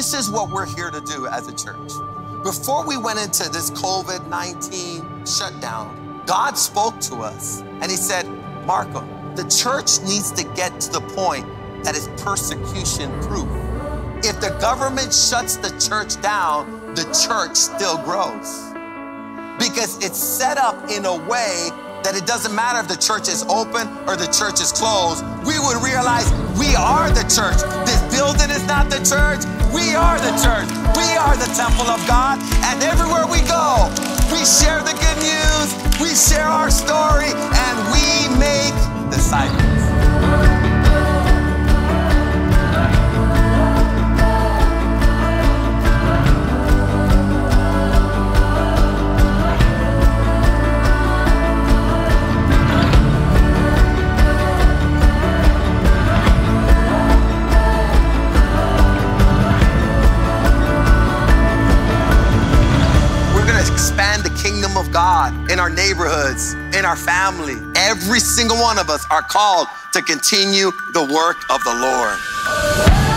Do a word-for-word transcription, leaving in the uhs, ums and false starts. this is what we're here to do as a church. Before we went into this COVID nineteen shutdown, God spoke to us and he said, Marco, the church needs to get to the point that is persecution proof. If the government shuts the church down, the church still grows because it's set up in a way that it doesn't matter if the church is open or the church is closed. We would realize we are the church. This building is not the church. We are the church. We are the temple of God. And everywhere we go, we share the good news. We share our story and we make disciples. Expand the kingdom of God in our neighborhoods, in our family. Every single one of us are called to continue the work of the Lord.